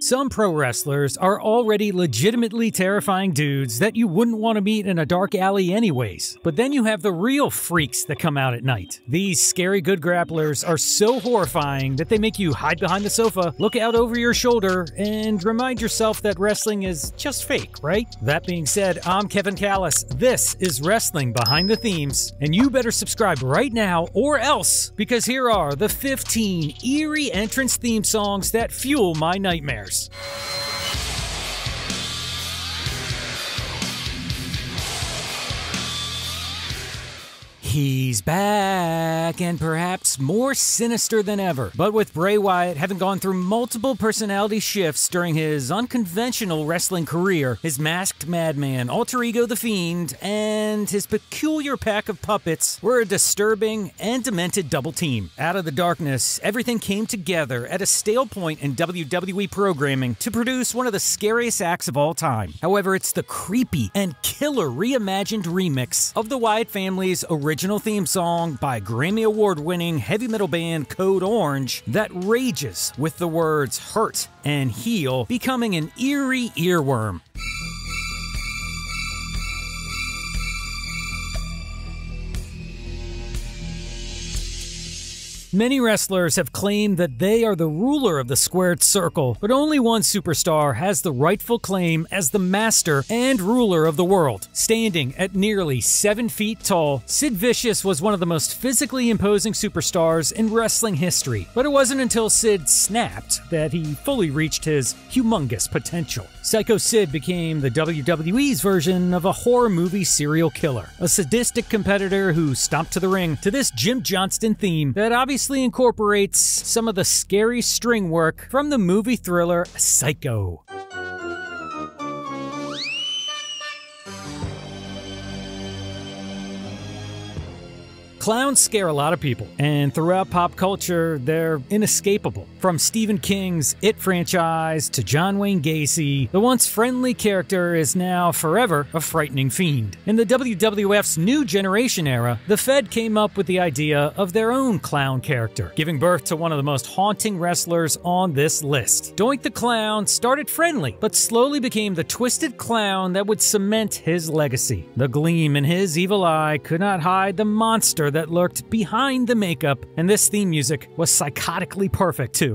Some pro wrestlers are already legitimately terrifying dudes that you wouldn't want to meet in a dark alley anyways. But then you have the real freaks that come out at night. These scary good grapplers are so horrifying that they make you hide behind the sofa, look out over your shoulder, and remind yourself that wrestling is just fake, right? That being said, I'm Kevin Callis. This is Wrestling Behind the Themes, and you better subscribe right now or else, because here are the 15 eerie entrance theme songs that fuel my nightmares. He's back, and perhaps more sinister than ever. But with Bray Wyatt having gone through multiple personality shifts during his unconventional wrestling career, his masked madman, alter ego The Fiend, and his peculiar pack of puppets were a disturbing and demented double team. Out of the darkness, everything came together at a stale point in WWE programming to produce one of the scariest acts of all time. However, it's the creepy and killer reimagined remix of the Wyatt family's original theme song by Grammy Award-winning heavy metal band Code Orange that rages with the words hurt and heal, becoming an eerie earworm. Many wrestlers have claimed that they are the ruler of the squared circle, but only one superstar has the rightful claim as the master and ruler of the world. Standing at nearly 7 feet tall, Sid Vicious was one of the most physically imposing superstars in wrestling history, but it wasn't until Sid snapped that he fully reached his humongous potential. Psycho Sid became the WWE's version of a horror movie serial killer, a sadistic competitor who stomped to the ring to this Jim Johnston theme that obviously incorporates some of the scary string work from the movie thriller Psycho. Clowns scare a lot of people, and throughout pop culture, they're inescapable. From Stephen King's It franchise to John Wayne Gacy, the once friendly character is now forever a frightening fiend. In the WWF's new generation era, the Fed came up with the idea of their own clown character, giving birth to one of the most haunting wrestlers on this list. Doink the Clown started friendly, but slowly became the twisted clown that would cement his legacy. The gleam in his evil eye could not hide the monster that lurked behind the makeup, and this theme music was psychotically perfect too.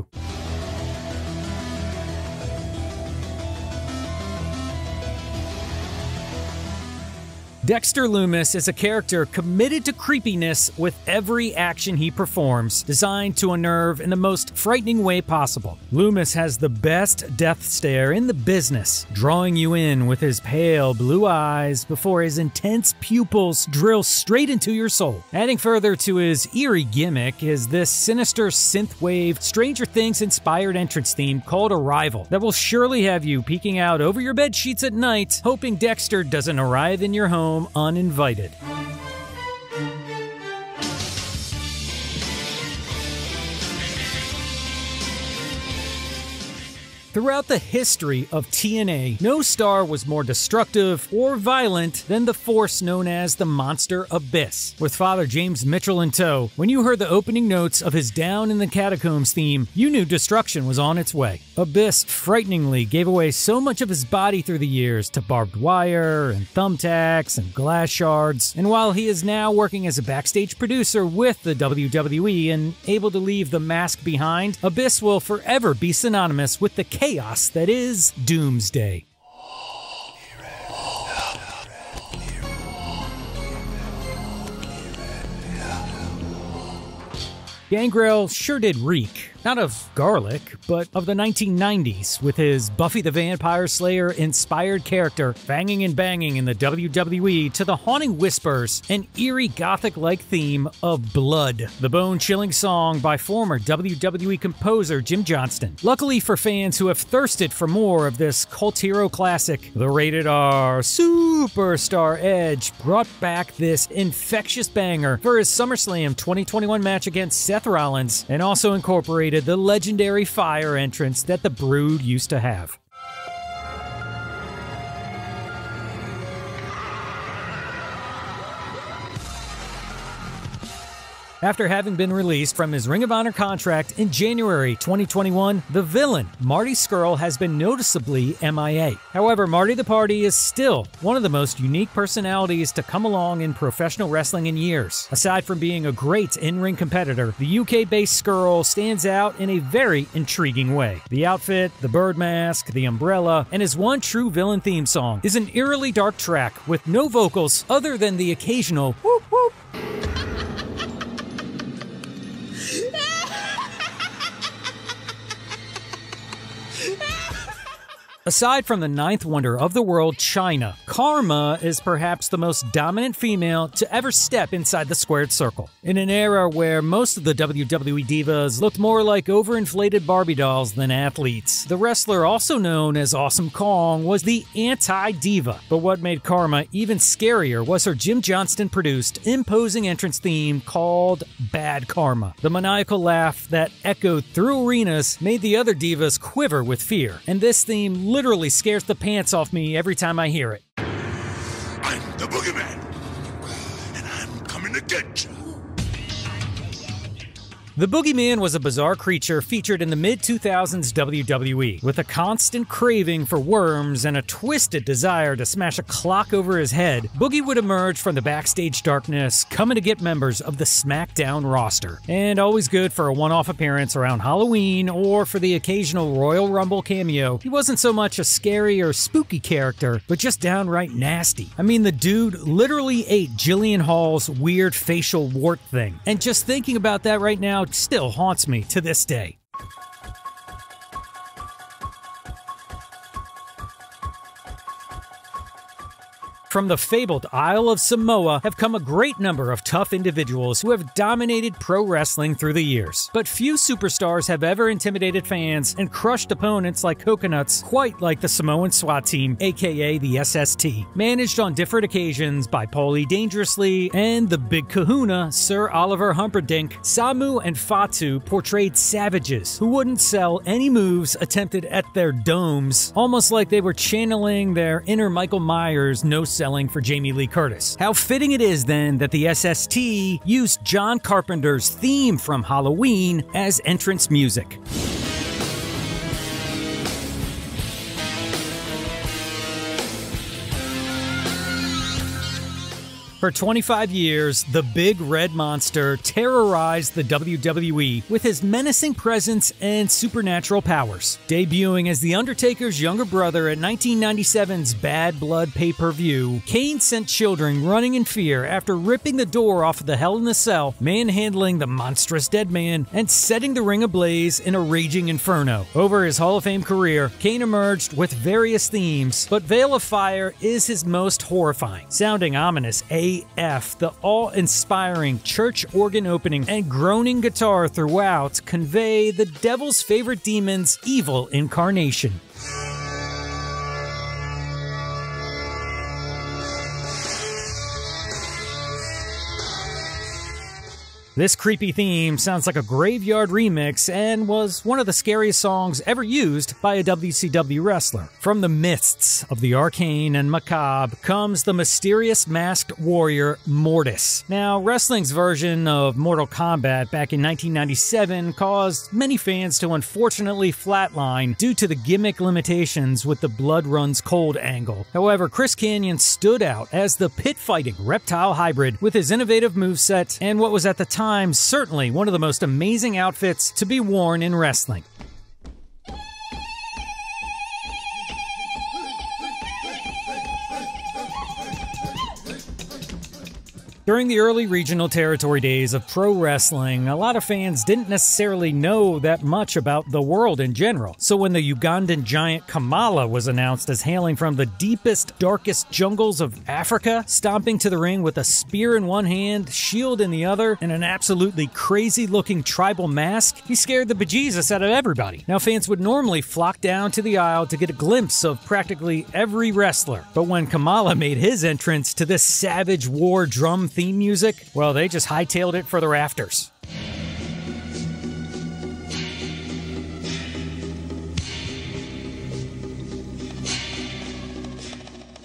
Dexter Lumis is a character committed to creepiness with every action he performs, designed to unnerve in the most frightening way possible. Lumis has the best death stare in the business, drawing you in with his pale blue eyes before his intense pupils drill straight into your soul. Adding further to his eerie gimmick is this sinister synthwave, Stranger Things-inspired entrance theme called Arrival that will surely have you peeking out over your bed sheets at night, hoping Dexter doesn't arrive in your home uninvited. Throughout the history of TNA, no star was more destructive or violent than the force known as the Monster Abyss. With Father James Mitchell in tow, when you heard the opening notes of his Down in the Catacombs theme, you knew destruction was on its way. Abyss frighteningly gave away so much of his body through the years to barbed wire and thumbtacks and glass shards, and while he is now working as a backstage producer with the WWE and able to leave the mask behind, Abyss will forever be synonymous with the chaos that is Doomsday. Gangrel sure did reek. Not of garlic, but of the 1990s, with his Buffy the Vampire Slayer inspired character fanging and banging in the WWE to the haunting whispers and eerie gothic-like theme of Blood, the bone-chilling song by former WWE composer Jim Johnston. Luckily for fans who have thirsted for more of this cult hero classic, the rated R superstar Edge brought back this infectious banger for his SummerSlam 2021 match against Seth Rollins, and also incorporated the legendary fire entrance that the Brood used to have. After having been released from his Ring of Honor contract in January 2021, the villain, Marty Skrull, has been noticeably MIA. However, Marty the Party is still one of the most unique personalities to come along in professional wrestling in years. Aside from being a great in-ring competitor, the UK-based Skrull stands out in a very intriguing way. The outfit, the bird mask, the umbrella, and his one true villain theme song is an eerily dark track with no vocals other than the occasional whoop whoop. Aside from the ninth wonder of the world, China, Karma is perhaps the most dominant female to ever step inside the squared circle. In an era where most of the WWE divas looked more like overinflated Barbie dolls than athletes, the wrestler also known as Awesome Kong was the anti-diva. But what made Karma even scarier was her Jim Johnston-produced, imposing entrance theme called Bad Karma. The maniacal laugh that echoed through arenas made the other divas quiver with fear, and this theme literally scares the pants off me every time I hear it. I'm the Boogeyman, and I'm coming to get you. The Boogeyman was a bizarre creature featured in the mid-2000s WWE, with a constant craving for worms and a twisted desire to smash a clock over his head. Boogie would emerge from the backstage darkness, coming to get members of the SmackDown roster, and always good for a one-off appearance around Halloween or for the occasional Royal Rumble cameo. He wasn't so much a scary or spooky character, but just downright nasty. I mean, the dude literally ate Jillian Hall's weird facial wart thing, and just thinking about that right now still haunts me to this day. From the fabled Isle of Samoa have come a great number of tough individuals who have dominated pro wrestling through the years. But few superstars have ever intimidated fans and crushed opponents like coconuts, quite like the Samoan SWAT team, aka the SST, managed on different occasions by Paulie Dangerously and the Big Kahuna, Sir Oliver Humperdinck. Samu and Fatu portrayed savages who wouldn't sell any moves attempted at their domes, almost like they were channeling their inner Michael Myers no-selling for Jamie Lee Curtis. How fitting it is then that the SST used John Carpenter's theme from Halloween as entrance music. For 25 years, the Big Red Monster terrorized the WWE with his menacing presence and supernatural powers. Debuting as The Undertaker's younger brother at 1997's Bad Blood pay-per-view, Kane sent children running in fear after ripping the door off of the Hell in a Cell, manhandling the monstrous Deadman, and setting the ring ablaze in a raging inferno. Over his Hall of Fame career, Kane emerged with various themes, but Veil of Fire is his most horrifying, sounding ominous AF, the awe-inspiring church organ opening and groaning guitar throughout convey the devil's favorite demon's evil incarnation. This creepy theme sounds like a graveyard remix and was one of the scariest songs ever used by a WCW wrestler. From the mists of the arcane and macabre comes the mysterious masked warrior Mortis. Now, wrestling's version of Mortal Kombat back in 1997 caused many fans to unfortunately flatline due to the gimmick limitations with the blood runs cold angle. However, Chris Kanyon stood out as the pit-fighting reptile hybrid with his innovative moveset and what was at the time certainly one of the most amazing outfits to be worn in wrestling. During the early regional territory days of pro wrestling, a lot of fans didn't necessarily know that much about the world in general. So when the Ugandan giant Kamala was announced as hailing from the deepest, darkest jungles of Africa, stomping to the ring with a spear in one hand, shield in the other, and an absolutely crazy-looking tribal mask, he scared the bejesus out of everybody. Now, fans would normally flock down to the aisle to get a glimpse of practically every wrestler. But when Kamala made his entrance to this savage war drum theme music, well, they just hightailed it for the rafters.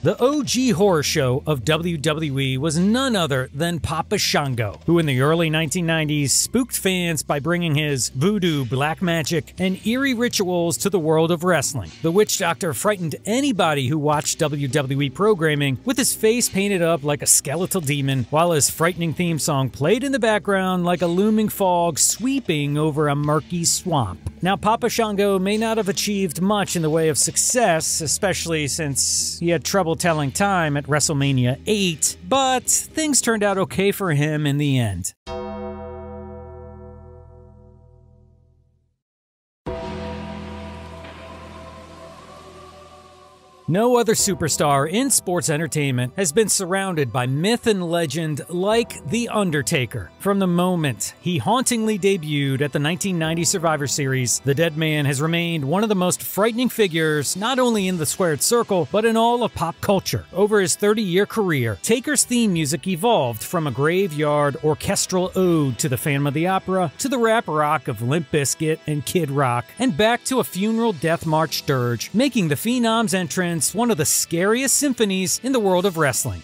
The OG horror show of WWE was none other than Papa Shango, who in the early 1990s spooked fans by bringing his voodoo, black magic, and eerie rituals to the world of wrestling. The witch doctor frightened anybody who watched WWE programming with his face painted up like a skeletal demon, while his frightening theme song played in the background like a looming fog sweeping over a murky swamp. Now, Papa Shango may not have achieved much in the way of success, especially since he had trouble telling time at WrestleMania 8, but things turned out okay for him in the end. No other superstar in sports entertainment has been surrounded by myth and legend like The Undertaker. From the moment he hauntingly debuted at the 1990 Survivor Series, the dead man has remained one of the most frightening figures not only in the squared circle, but in all of pop culture. Over his 30-year career, Taker's theme music evolved from a graveyard orchestral ode to the Phantom of the Opera, to the rap rock of Limp Bizkit and Kid Rock, and back to a funeral death march dirge, making the Phenom's entrance one of the scariest symphonies in the world of wrestling.